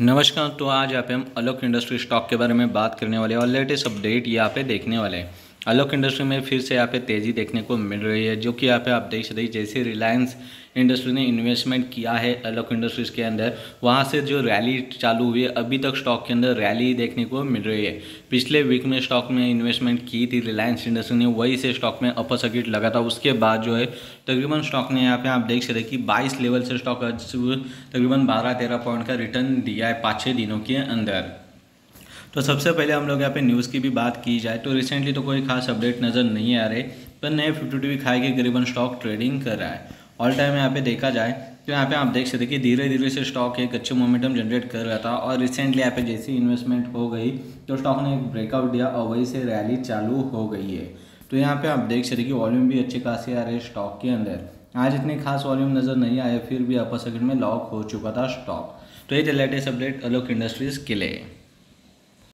नमस्कार। तो आज यहाँ पे हम अलोक इंडस्ट्री स्टॉक के बारे में बात करने वाले हैं और लेटेस्ट अपडेट यहाँ पे देखने वाले हैं। अलोक इंडस्ट्री में फिर से यहाँ पे तेज़ी देखने को मिल रही है, जो कि यहाँ पे आप देख सकते हैं जैसे रिलायंस इंडस्ट्री ने इन्वेस्टमेंट किया है अलोक इंडस्ट्रीज़ के अंदर, वहाँ से जो रैली चालू हुई है अभी तक स्टॉक के अंदर रैली देखने को मिल रही है। पिछले वीक में स्टॉक में इन्वेस्टमेंट की थी रिलायंस इंडस्ट्री ने, वहीं से स्टॉक में अपर सर्किट लगा था। उसके बाद जो है तकरीबन स्टॉक ने यहाँ पे आप देख सकते हैं कि 22 लेवल से स्टॉक तकरीबन 12-13 पॉइंट का रिटर्न दिया है 5-6 दिनों के अंदर। तो सबसे पहले हम लोग यहाँ पे न्यूज़ की भी बात की जाए तो रिसेंटली तो कोई खास अपडेट नज़र नहीं आ रहे, पर नए 52 वीक हाई के करीबन स्टॉक ट्रेडिंग कर रहा है। ऑल टाइम यहाँ पे देखा जाए तो यहाँ पे आप देख सकते कि धीरे धीरे से स्टॉक एक अच्छे मोमेंटम जनरेट कर रहा था और रिसेंटली यहाँ पे जैसी इन्वेस्टमेंट हो गई तो स्टॉक ने एक ब्रेकआउट दिया और वहीं से रैली चालू हो गई है। तो यहाँ पे आप देख सकते कि वॉल्यूम भी अच्छे खासे आ रहे स्टॉक के अंदर। आज इतने खास वॉल्यूम नज़र नहीं आए, फिर भी अपर सर्किट में लॉक हो चुका था स्टॉक। तो ये लेटेस्ट अपडेट अलोक इंडस्ट्रीज़ के लिए।